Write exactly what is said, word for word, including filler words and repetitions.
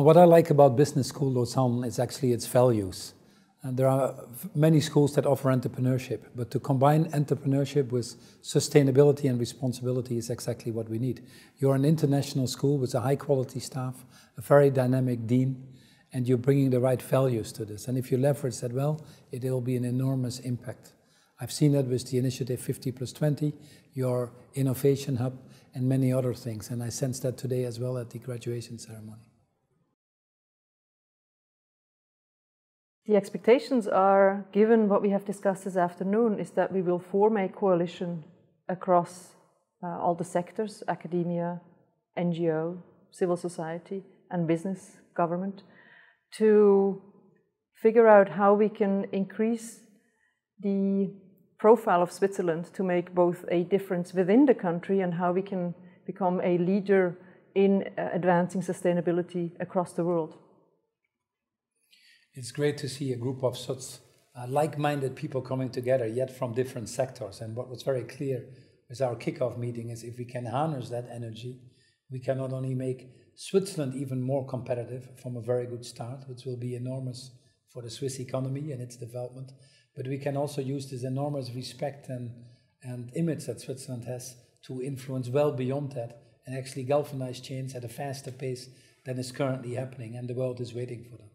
And what I like about Business School Lausanne is actually its values. And there are many schools that offer entrepreneurship, but to combine entrepreneurship with sustainability and responsibility is exactly what we need. You're an international school with a high quality staff, a very dynamic dean, and you're bringing the right values to this. And if you leverage that well, it will be an enormous impact. I've seen that with the initiative fifty plus twenty, your innovation hub, and many other things. And I sense that today as well at the graduation ceremony. The expectations are, given what we have discussed this afternoon, is that we will form a coalition across uh, all the sectors, academia, N G O, civil society, and business, government, to figure out how we can increase the profile of Switzerland to make both a difference within the country and how we can become a leader in advancing sustainability across the world. It's great to see a group of such uh, like-minded people coming together, yet from different sectors. And what was very clear with our kickoff meeting is if we can harness that energy, we can not only make Switzerland even more competitive from a very good start, which will be enormous for the Swiss economy and its development, but we can also use this enormous respect and, and image that Switzerland has to influence well beyond that and actually galvanize change at a faster pace than is currently happening, and the world is waiting for that.